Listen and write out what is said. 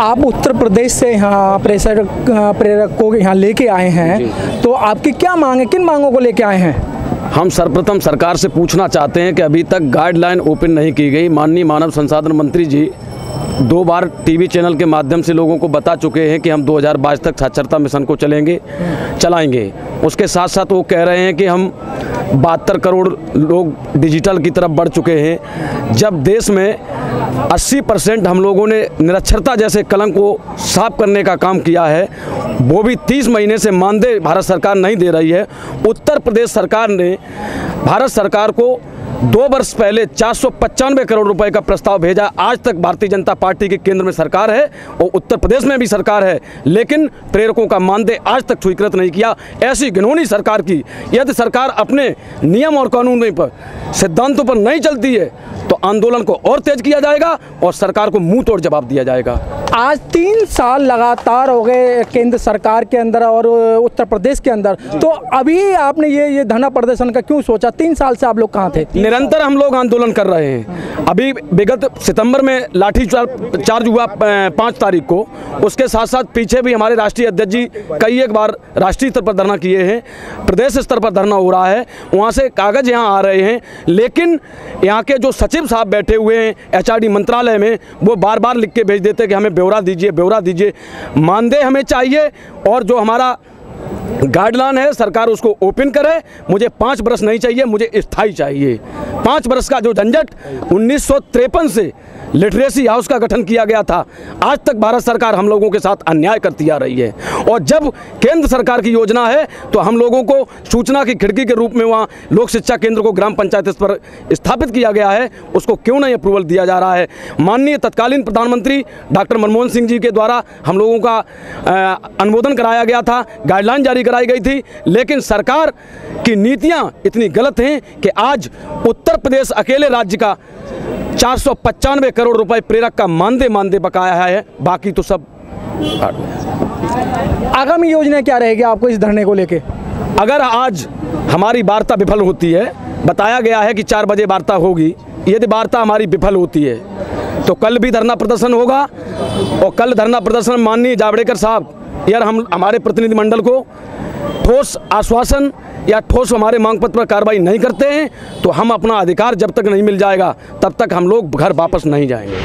आप उत्तर प्रदेश से यहाँ प्रेरक को यहाँ लेके आए हैं, तो आपकी क्या मांग है, किन मांगों को लेके आए हैं? हम सर्वप्रथम सरकार से पूछना चाहते हैं कि अभी तक गाइडलाइन ओपन नहीं की गई। माननीय मानव संसाधन मंत्री जी दो बार टीवी चैनल के माध्यम से लोगों को बता चुके हैं कि हम 2022 तक साक्षरता मिशन को चलाएंगे। उसके साथ साथ वो कह रहे हैं कि हम 72 करोड़ लोग डिजिटल की तरफ बढ़ चुके हैं। जब देश में 80% हम लोगों ने निरक्षरता जैसे कलंक को साफ करने का काम किया है, वो भी 30 महीने से मानदेय भारत सरकार नहीं दे रही है। उत्तर प्रदेश सरकार ने भारत सरकार को 2 वर्ष पहले 495 करोड़ रुपए का प्रस्ताव भेजा। आज तक भारतीय जनता पार्टी के केंद्र में सरकार है और उत्तर प्रदेश में भी सरकार है, लेकिन प्रेरकों का मानदेय आज तक स्वीकृत नहीं किया। ऐसी घिनौनी सरकार की, यदि सरकार अपने नियम और कानूनों पर, सिद्धांतों पर नहीं चलती है तो आंदोलन को और तेज किया जाएगा और सरकार को मुंह तोड़ जवाब दिया जाएगा। आज 3 साल लगातार हो गए केंद्र सरकार के अंदर और उत्तर प्रदेश के अंदर, तो अभी आपने ये धरना प्रदर्शन का क्यों सोचा? 3 साल से आप लोग कहाँ थे? निरंतर हम लोग आंदोलन कर रहे हैं। अभी विगत सितंबर में लाठीचार्ज हुआ 5 तारीख को। उसके साथ साथ पीछे भी हमारे राष्ट्रीय अध्यक्ष जी कई एक बार राष्ट्रीय स्तर पर धरना किए हैं, प्रदेश स्तर पर धरना हो रहा है, वहाँ से कागज़ यहाँ आ रहे हैं, लेकिन यहाँ के जो सचिव साहब बैठे हुए हैं HRD मंत्रालय में, वो बार बार लिख के भेज देते हैं कि हमें ब्यौरा दीजिए। मानदेय हमें चाहिए और जो हमारा गाइडलाइन है सरकार उसको ओपन करे। मुझे 5 वर्ष नहीं चाहिए, मुझे स्थाई चाहिए। 5 वर्ष का जो झंझट 1953 से लिटरेसी हाउस का गठन किया गया था, आज तक भारत सरकार हम लोगों के साथ अन्याय करती आ रही है। और जब केंद्र सरकार की योजना है तो हम लोगों को सूचना की खिड़की के रूप में वहाँ लोक शिक्षा केंद्र को ग्राम पंचायत स्तर पर स्थापित किया गया है, उसको क्यों नहीं अप्रूवल दिया जा रहा है? माननीय तत्कालीन प्रधानमंत्री डॉक्टर मनमोहन सिंह जी के द्वारा हम लोगों का अनुमोदन कराया गया था, गाइडलाइन जारी कराई गई थी, लेकिन सरकार की नीतियाँ इतनी गलत हैं कि आज उत्तर प्रदेश अकेले राज्य का 495 करोड़ रुपए प्रेरक का मानदेय बकाया है, बाकी तो सब। आगामी योजना क्या रहेगी आपको इस धरने को लेके? अगर आज हमारी वार्ता विफल होती है, बताया गया है कि 4 बजे वार्ता होगी, यदि वार्ता हमारी विफल होती है तो कल भी धरना प्रदर्शन होगा। और कल धरना प्रदर्शन माननीय जावड़ेकर साहब यार हमारे प्रतिनिधिमंडल को ठोस आश्वासन या ठोस हमारे मांग पत्र पर कार्रवाई नहीं करते हैं तो हम अपना अधिकार जब तक नहीं मिल जाएगा तब तक हम लोग घर वापस नहीं जाएंगे।